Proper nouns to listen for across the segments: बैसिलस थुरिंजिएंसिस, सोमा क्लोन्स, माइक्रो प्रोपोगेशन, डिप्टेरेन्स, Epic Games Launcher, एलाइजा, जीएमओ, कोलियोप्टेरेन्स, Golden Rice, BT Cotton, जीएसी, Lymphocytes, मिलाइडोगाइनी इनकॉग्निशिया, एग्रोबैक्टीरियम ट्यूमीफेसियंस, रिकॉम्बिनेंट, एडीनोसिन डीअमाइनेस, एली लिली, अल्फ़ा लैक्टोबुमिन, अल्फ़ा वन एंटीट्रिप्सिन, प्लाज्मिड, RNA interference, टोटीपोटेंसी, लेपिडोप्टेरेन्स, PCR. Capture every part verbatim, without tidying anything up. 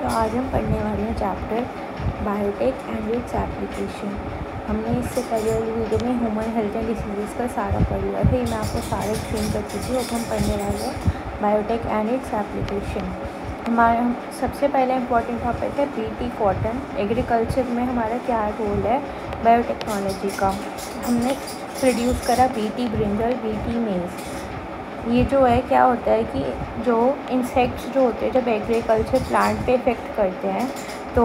तो आज हम पढ़ने वाले हैं chapter biotech and its application. हमने इससे पहले वीडियो में ह्यूमन हेल्थ एंड डिसीजेज़ का सारा पढ़ लिया था। ये मैं आपको सारे एक्सप्लेन कर चुकी हूँ। अब हम पढ़ने वाले हैं बायोटेक एंड इट्स एप्लीकेशन। हमारा सबसे पहला इम्पॉर्टेंट टॉपिक है बीटी कॉटन। एग्रीकल्चर में हमारा क्या रोल है बायोटेक्नोलॉजी का। हमने प्रोड्यूस करा बीटी ब्रिंजल, बीटी मेज। ये जो है क्या होता है कि जो इंसेक्ट्स जो होते हैं जब एग्रीकल्चर प्लांट पे इफेक्ट करते हैं तो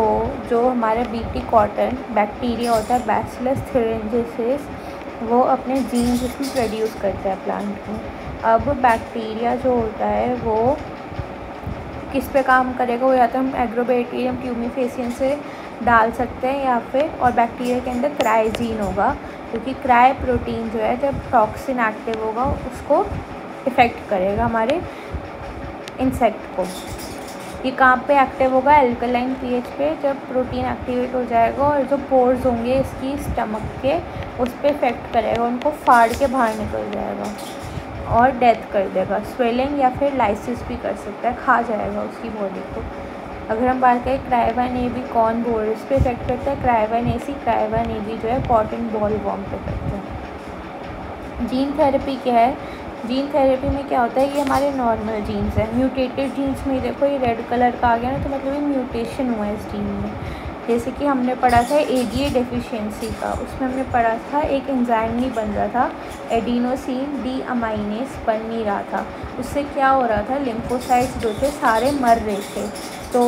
जो हमारा बीटी कॉटन बैक्टीरिया होता है बैसिलस थुरिंजिएंसिस, वो अपने जीन्स इसमें प्रोड्यूस करता है प्लांट को। अब बैक्टीरिया जो होता है वो किस पे काम करेगा, वो या तो हम एग्रोबैक्टीरियम ट्यूमीफेसियंस से डाल सकते हैं या फिर और बैक्टीरिया के अंदर क्राइजीन होगा, क्योंकि तो क्राई प्रोटीन जो है जब टॉक्सिन एक्टिव होगा उसको इफ़ेक्ट करेगा हमारे इंसेक्ट को। ये कहाँ पे एक्टिव होगा, एल्कलाइन पीएच पे। जब प्रोटीन एक्टिवेट हो जाएगा और जो पोर्स होंगे इसकी स्टमक के उस पर इफ़ेक्ट करेगा, उनको फाड़ के बाहर निकल जाएगा और डेथ कर देगा। स्वेलिंग या फिर लाइसिस भी कर सकता है, खा जाएगा उसकी बॉडी को। अगर हम बात करें cry one A B corn borer इस पर इफेक्ट करता है, क्राइवन ए सी क्राइवन ए बी जो है कॉटन बॉल वॉर्म पे करता है। जीन थेरेपी क्या है, जीन थेरेपी में क्या होता है, ये हमारे नॉर्मल जीन्स हैं, म्यूटेटेड जीन्स में देखो ये रेड कलर का आ गया ना, तो मतलब ये म्यूटेशन हुआ है इस जीन में। जैसे कि हमने पढ़ा था एडीए डेफिशिएंसी का, उसमें हमने पढ़ा था एक एंजाइम नहीं बन रहा था, एडीनोसिन डीअमाइनेस बन नहीं रहा था। उससे क्या हो रहा था, लिम्फोसाइट्स जो थे सारे मर रहे थे। तो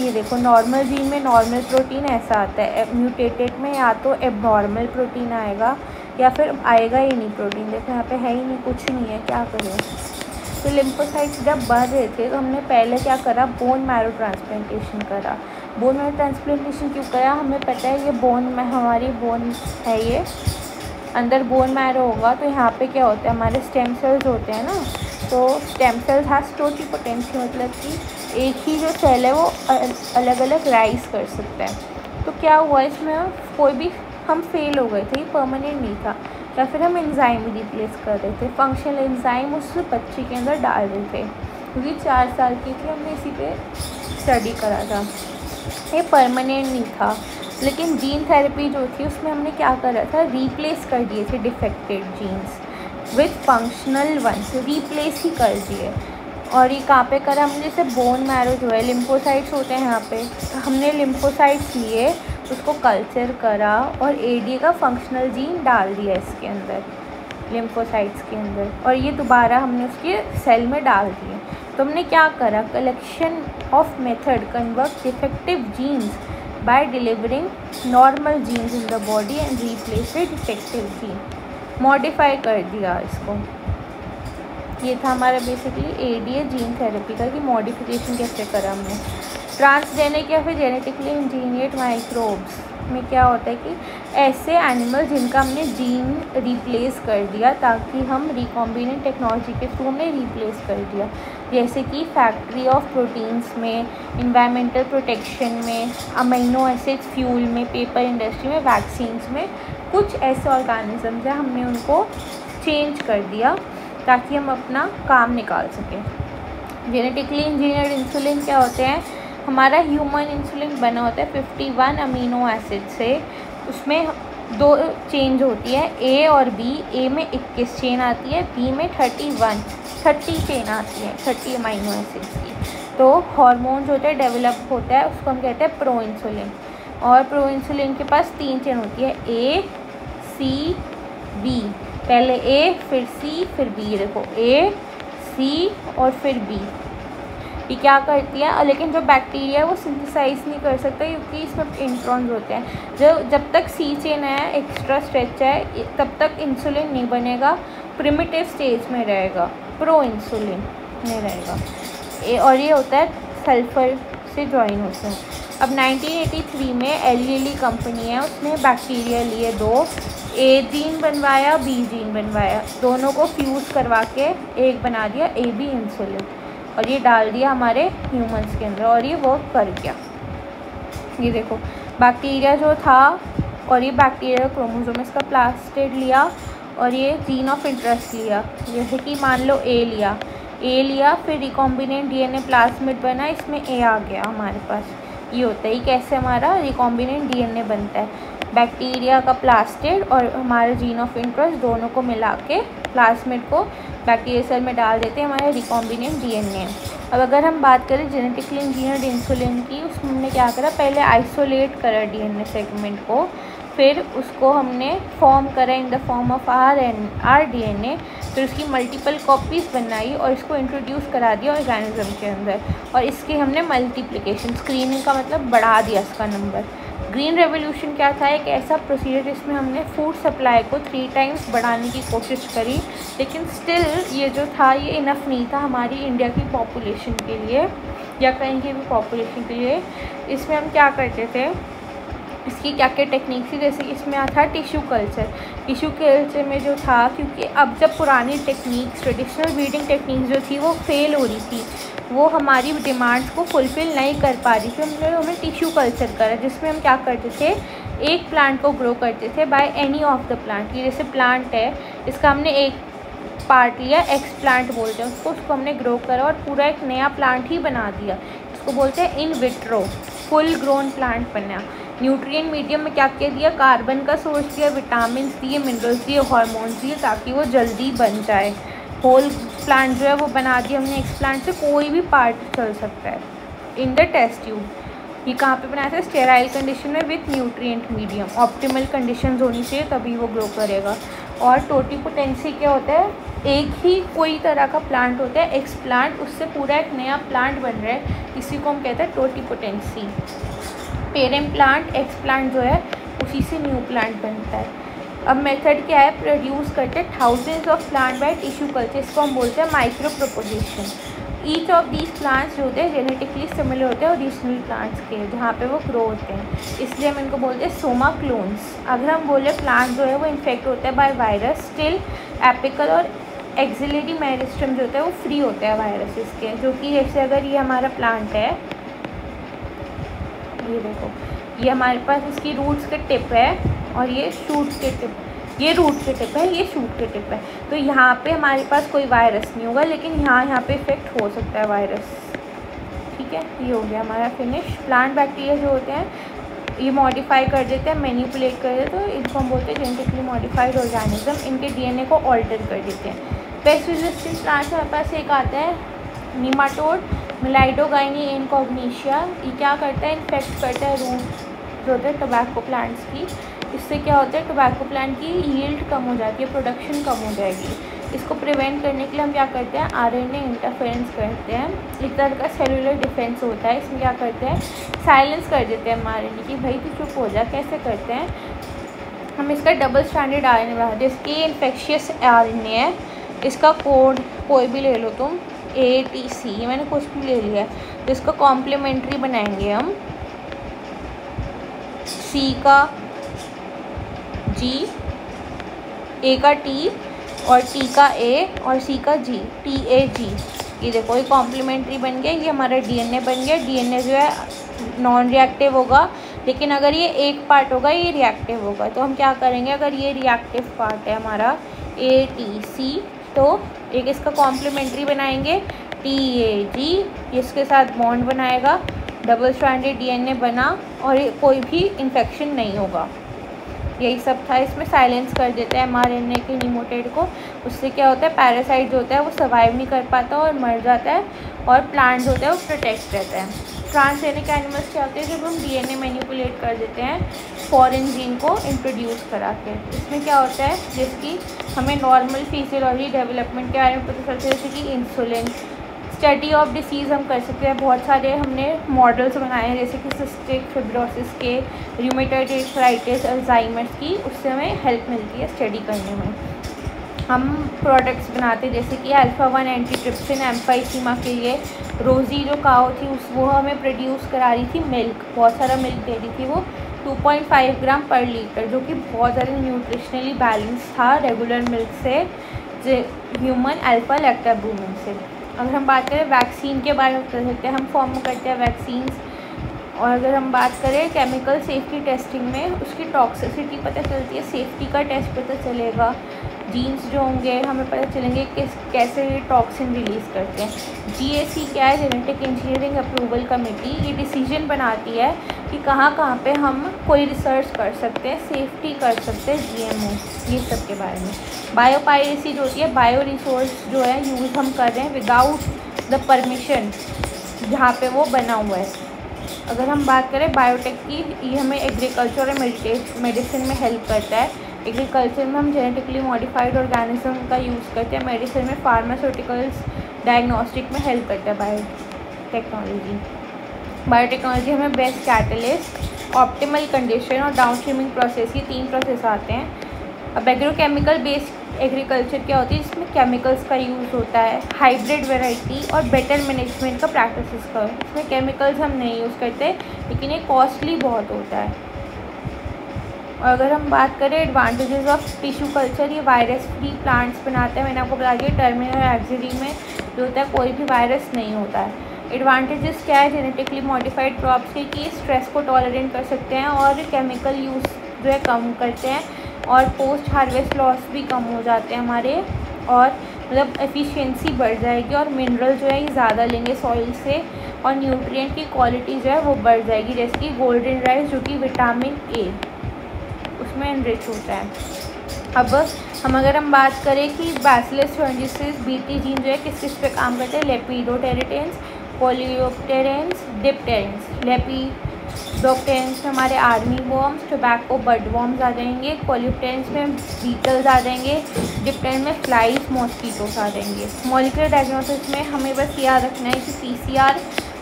ये देखो नॉर्मल जीन में नॉर्मल प्रोटीन ऐसा आता है, म्यूटेटेड में या तो एबनॉर्मल प्रोटीन आएगा या फिर आएगा ही नहीं प्रोटीन। देखो यहाँ पर है ही नहीं, कुछ नहीं है, क्या करें। तो लिम्फोसाइट्स जब बढ़ रहे थे तो हमने पहले क्या करा, बोन मैरो ट्रांसप्लांटेशन करा। बोन मैरो ट्रांसप्लांटेशन क्यों करा, हमें पता है ये बोन में हमारी बोन है, ये अंदर बोन मैरो होगा तो यहाँ पे क्या होता है हमारे स्टेम सेल्स होते हैं ना, तो स्टेम सेल्स हैज़ टोटीपोटेंसी, मतलब कि एक ही जो सेल है वो अलग अलग राइज कर सकता है। तो क्या हुआ इसमें, कोई भी हम फेल हो गए थे, ये परमानेंट नहीं था, या फिर हम एंजाइम रिप्लेस कर रहे थे, फंक्शनल एंजाइम उस बच्ची के अंदर डाल रहे थे, क्योंकि चार साल की थी, हमने इसी पे स्टडी करा था। ये परमानेंट नहीं था। लेकिन जीन थेरेपी जो थी उसमें हमने क्या करा था, रिप्लेस कर दिए थे defected genes with functional ones, replace ही कर दिए। और ये कहाँ पे करा हमने, जैसे बोन मैरो जो है लिम्फोसाइट्स होते हैं, यहाँ पर हमने लिम्फोसाइट्स लिए, उसको कल्चर करा और एडीए का फंक्शनल जीन डाल दिया इसके अंदर, लिम्फोसाइट्स के अंदर, और ये दोबारा हमने उसके सेल में डाल दिए। तो हमने क्या करा, collection of method convert defective genes by delivering normal genes in the body and replace the defective gene, modify कर दिया इसको। ये था हमारा बेसिकली एडीए जीन थेरेपी का कि मॉडिफिकेशन कैसे करा हमने। ट्रांसजेनिक या फिर जेनेटिकली इंजीनियर्ड माइक्रोब्स में क्या होता है कि ऐसे एनिमल जिनका हमने जीन रिप्लेस कर दिया, ताकि हम रिकॉम्बिनेंट टेक्नोलॉजी के थ्रू हमने रिप्लेस कर दिया, जैसे कि फैक्ट्री ऑफ प्रोटीन्स में, इन्वायरमेंटल प्रोटेक्शन में, अमीनो एसिड्स फ्यूल में, पेपर इंडस्ट्री में, वैक्सीन्स में। कुछ ऐसे ऑर्गेनिजम्स हैं हमने उनको चेंज कर दिया ताकि हम अपना काम निकाल सकें। जेनेटिकली इंजीनियर्ड इंसुलिन क्या होते हैं, हमारा ह्यूमन इंसुलिन बना होता है इक्यावन अमीनो एसिड से, उसमें दो चेंज होती है ए और बी। ए में इक्कीस चेन आती है, बी में इकतीस तीस चेन आती है, तीस अमीनो एसिड्स की। तो हार्मोन जो होता है डेवलप होता है, उसको हम कहते हैं प्रो इंसुलिन, और प्रो इंसुलिन के पास तीन चेन होती है, ए सी बी। पहले ए फिर सी फिर बी, देखो ए सी और फिर बी। ये क्या करती है, लेकिन जो बैक्टीरिया है वो सिंथेसाइज नहीं कर सकता क्योंकि इसमें इंट्रॉन्स होते हैं। जो जब तक सी चेन है, एक्स्ट्रा स्ट्रेच है, तब तक इंसुलिन नहीं बनेगा, प्रिमिटिव स्टेज में रहेगा, प्रो इंसुलिन में रहेगा। ए और ये होता है सल्फर से ज्वाइन होते हैं। अब नाइनटीन एटी थ्री में एली लिली कंपनी है, उसने बैक्टीरिया लिए दो, ए जीन बनवाया बी जीन बनवाया, दोनों को फ्यूज़ करवा के एक बना दिया ए बी इंसुलिन, और ये डाल दिया हमारे ह्यूमंस के अंदर और ये वर्क कर गया। ये देखो बैक्टीरिया जो था, और ये बैक्टीरिया क्रोमोसोम इसका प्लास्टिड लिया और ये जीन ऑफ इंटरेस्ट लिया, जैसे कि मान लो ए लिया, ए लिया, फिर रिकॉम्बिनेंट डीएनए प्लाज्मिड बना, इसमें ए आ गया हमारे पास। ये होता है कैसे हमारा रिकॉम्बिनेंट डीएनए बनता है। बैक्टीरिया का प्लास्टिड और हमारे जीन ऑफ इंटरेस्ट दोनों को मिला के प्लाज्मिड को बैक्टीरिया सेल में डाल देते हैं, हमारे रिकॉम्बिनेंट डीएनए। अब अगर हम बात करें जेनेटिकली इंजीनियर्ड इंसुलिन की, उसमें हमने क्या करा, पहले आइसोलेट करा डीएनए सेगमेंट को, फिर उसको हमने फॉर्म करा in the form of R N R D N A, फिर उसकी मल्टीपल कॉपीज़ बनाई और इसको इंट्रोड्यूस करा दिया ऑर्गेनिज्म के अंदर, और इसके हमने मल्टीप्लिकेशन स्क्रीनिंग का मतलब बढ़ा दिया इसका नंबर। ग्रीन रेवोल्यूशन क्या था, एक ऐसा प्रोसीजर जिसमें हमने फूड सप्लाई को थ्री टाइम्स बढ़ाने की कोशिश करी, लेकिन स्टिल ये जो था ये इनफ नहीं था हमारी इंडिया की पॉपुलेशन के लिए या कहीं की भी पॉपुलेशन के लिए। इसमें हम क्या करते थे, इसकी क्या क्या टेक्निक थी, जैसे इसमें आता टिश्यू कल्चर। टिश्यू कल्चर में जो था, क्योंकि अब जब पुरानी टेक्निक्स, ट्रेडिशनल ब्रीडिंग टेक्निक्स जो थी वो फेल हो रही थी, वो हमारी डिमांड्स को फुलफ़िल नहीं कर पा रही थी, हमने हमें टिश्यू कल्चर करा, जिसमें हम क्या करते थे, एक प्लांट को ग्रो करते थे by any of the plant. ये जैसे प्लांट है, इसका हमने एक पार्ट लिया, एक्स प्लांट बोलते हैं उसको, उसको हमने ग्रो करा और पूरा एक नया प्लांट ही बना दिया, इसको बोलते हैं in vitro, full grown plant बना। न्यूट्रिएंट मीडियम में क्या क्या दिया, कार्बन का सोर्स दिया, विटामिन्स दिए, मिनरल्स दिए, हार्मोन्स दिए, ताकि वो जल्दी बन जाए। होल प्लांट जो है वो बना दिया हमने, एक्स प्लांट से कोई भी पार्ट चल सकता है। इन द टेस्ट ट्यूब, ये कहाँ पे बनाया था, स्टेराइल कंडीशन में with nutrient medium, optimal condition होनी चाहिए तभी वो ग्रो करेगा। और टोटीपोटेंसी क्या होता है, एक ही कोई तरह का प्लांट होता है, एक्स प्लांट, उससे पूरा एक नया प्लांट बन रहा है, इसी को हम कहते हैं टोटीपोटेंसी। Parent plant, explant जो है उसी से न्यू प्लांट बनता है। अब मेथड क्या है, प्रोड्यूस करते हैं thousands of plant by tissue culture, इसको हम बोलते हैं माइक्रो प्रोपोगेशन। Each of these plants जो होते हैं जेनेटिकली सिमिलर होते हैं ओरिजिनल प्लांट्स के जहाँ पे वो ग्रो होते हैं, इसलिए हम इनको बोलते हैं सोमा क्लोन्स। अगर हम बोले प्लांट जो है वो इन्फेक्ट होता है बाय वायरस, स्टिल एपिकल और एक्सिलरी मेरिस्टेम जो होता है वो फ्री होता है वायरसेस के। जो कि जैसे अगर ये हमारा प्लांट है, ये देखो, ये हमारे पास इसकी रूट्स के टिप है और ये शूट्स के टिप, ये रूट के टिप है, ये शूट के टिप है, तो यहाँ पे हमारे पास कोई वायरस नहीं होगा, लेकिन यहाँ यहाँ पे इफेक्ट हो सकता है वायरस। ठीक है, ये हो गया हमारा फिनिश। प्लांट बैक्टीरिया जो होते हैं ये मॉडिफाई कर देते हैं, मैनिपुलेट कर देते हैं, तो इनको हम बोलते हैं जेनेटिकली मॉडिफाइड ऑर्गेनिज्म, इनके डीएनए को ऑल्टर कर देते हैं। पेस्ट रेजिस्टेंस प्लांट्स हमारे पास एक आता है नीमाटोड, मिलाइडोगाइनी इनकॉग्निशिया, ये क्या करता है, इन्फेक्ट करता है रूट जो होते हैं टोबैको प्लांट्स की, इससे क्या होता है टोबैको प्लांट की यील्ड कम हो जाती है, प्रोडक्शन कम हो जाएगी। इसको प्रिवेंट करने के लिए हम क्या करते हैं, आरएनए इंटरफेरेंस करते हैं, एक तरह का सेलुलर डिफेंस होता है। इसमें क्या करते हैं, साइलेंस कर देते हैं आरएनए की, भाई तो चुप हो जा। कैसे करते हैं हम, इसका डबल स्ट्रैंडेड आरएनए बनाते हैं, इसकी इन्फेक्शियस आरएनए है, इसका कोड कोई भी ले लो तुम, ए टी सी, मैंने कुछ भी ले लिया है, तो इसका कॉम्प्लीमेंट्री बनाएंगे हम, सी का जी, ए का टी और टी का ए और सी का जी, टी ए जी। ये देखो ये कॉम्प्लीमेंट्री बन गया, ये हमारा डीएनए बन गया। डीएनए जो है नॉन रिएक्टिव होगा, लेकिन अगर ये एक पार्ट होगा ये रिएक्टिव होगा, तो हम क्या करेंगे, अगर ये रिएक्टिव पार्ट है हमारा ए टी सी, तो एक इसका कॉम्प्लीमेंट्री बनाएंगे टी ए जी, इसके साथ बॉन्ड बनाएगा, डबल स्ट्रैंडेड डीएनए बना और कोई भी इन्फेक्शन नहीं होगा। यही सब था। इसमें साइलेंस कर देते हैं एमआरएनए के न्यूमोटेड को, उससे क्या होता है पैरासाइट जो होता है वो सर्वाइव नहीं कर पाता और मर जाता है, और प्लांट होता है वो प्रोटेक्ट रहता है। ट्रांसजेनिक एनिमल्स क्या होते हैं, जब हम डीएनए मैनिपुलेट कर देते हैं फॉरेन जीन को इंट्रोड्यूस करा के, इसमें क्या होता है जिसकी हमें नॉर्मल फिजियोलॉजी डेवलपमेंट के बारे में पता चलता है, जैसे कि इंसुलिन। स्टडी ऑफ डिसीज़ हम कर सकते हैं, बहुत सारे हमने मॉडल्स बनाए हैं, जैसे कि सिस्टिक फिब्रोसिस के, रूमेटॉइड आर्थराइटिस, अल्जाइमर्स की, उससे हमें हेल्प मिलती है स्टडी करने में। हम प्रोडक्ट्स बनाते हैं जैसे कि अल्फ़ा वन एंटीट्रिप्सिन एम्फाइसीमा के लिए, रोज़ी जो काओ थी उस वो हमें प्रोड्यूस करा रही थी मिल्क, बहुत सारा मिल्क दे रही थी वो टू पॉइंट फाइव ग्राम पर लीटर, जो कि बहुत ज़्यादा न्यूट्रिशनली बैलेंस था रेगुलर मिल्क से, जे ह्यूमन अल्फ़ा लैक्टोबुमिन से। अगर हम बात करें वैक्सीन के बारे में कर सकते हैं, हम फॉर्म करते हैं वैक्सीन्स। और अगर हम बात करें केमिकल सेफ्टी टेस्टिंग में, उसकी टॉक्सिसिटी पता चलती है, सेफ्टी का टेस्ट पता चलेगा, जीन्स जो होंगे हमें पता चलेंगे किस कैसे टॉक्सिन रिलीज़ करते हैं। जीएसी क्या है, जेनेटिक इंजीनियरिंग अप्रूवल कमेटी, ये डिसीजन बनाती है कि कहाँ कहाँ पे हम कोई रिसर्च कर सकते हैं, सेफ्टी कर सकते हैं जीएमओ, ये सब के बारे में। बायोपायरेसी जो होती है, बायो रिसोर्स जो है यूज़ हम कर रहे हैं विदाउट द परमिशन जहाँ पे वो बना हुआ है। अगर हम बात करें बायोटेक की, ये हमें एग्रीकल्चर और मेडिसिन में हेल्प करता है। एग्रीकल्चर में हम जेनेटिकली मॉडिफाइड ऑर्गेनिज्म का यूज़ करते हैं, मेडिसिन में फार्मास्यूटिकल्स डायग्नोस्टिक में हेल्प करता है बायोटेक्नोलॉजी। बायोटेक्नोलॉजी हमें बेस्ट कैटलिस्ट, ऑप्टिमल कंडीशन और डाउनस्ट्रीमिंग प्रोसेस, ये तीन प्रोसेस आते हैं। अब एग्रोकेमिकल बेस्ड एग्रीकल्चर क्या होती है, जिसमें केमिकल्स का यूज़ होता है, हाइब्रिड वैरायटी और बेटर मैनेजमेंट का प्रैक्टिसेस का, इसमें केमिकल्स हम नहीं यूज़ करते लेकिन ये कॉस्टली बहुत होता है। और अगर हम बात करें एडवांटेजेस ऑफ टिश्यू कल्चर, ये वायरस फ्री प्लांट्स बनाते हैं। मैंने आपको बता दिया टर्मिनल एक्जिरी में जो होता है कोई भी वायरस नहीं होता है। एडवांटेजेस क्या है जेनेटिकली मॉडिफाइड क्रॉप्स के, कि स्ट्रेस को टॉलरेंट कर सकते हैं और केमिकल यूज़ जो है कम करते हैं, और पोस्ट हार्वेस्ट लॉस भी कम हो जाते हैं हमारे, और मतलब एफिशिएंसी बढ़ जाएगी और मिनरल जो है ये ज़्यादा लेंगे सॉइल से, और न्यूट्रिएंट की क्वालिटी जो है वो बढ़ जाएगी, जैसे कि गोल्डन राइस जो कि विटामिन ए उसमें एनरिच होता है। अब हम अगर हम बात करें कि बैसिलस थुरिंजिएंसिस बीटी जीन जो है किस किस पे काम करते हैं, लेपिडोप्टेरेन्स, कोलियोप्टेरेन्स, डिप्टेरेन्स। लेपी डोप्टेरेन्स हमारे army worms, tobacco bird worms आ जाएंगे, कोलियोप्टेरेन्स में बीटल्स आ जाएंगे, डिप्टेरेन्स में फ्लाइज, मॉस्कीटोस आ जाएंगे। मॉलिकुलर डायग्नोसिस में हमें बस याद रखना है कि पीसीआर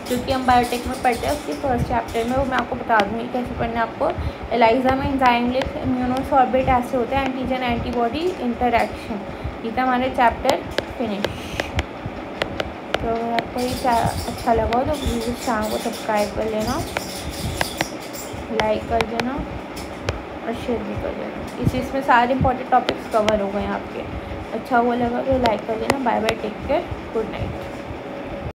जो कि हम बायोटेक में पढ़ते हैं उसके फर्स्ट चैप्टर में, वो मैं आपको बता दूँगी कैसे पढ़ना है आपको। एलाइजा में एंजाइमलेस इम्यूनोसॉर्बेट ऐसे होते हैं, एंटीजन एंटीबॉडी इंटरैक्शन, ये था हमारे चैप्टर फिनिश। तो अगर आपको ये अच्छा लगा हो तो प्लीज़ इस चैनल को सब्सक्राइब कर लेना, लाइक कर देना और शेयर भी कर देना। इस इसमें सारे इंपॉर्टेंट टॉपिक्स कवर हो गए हैं आपके। अच्छा वो लगा तो लाइक कर देना। Bye bye, take care, good night.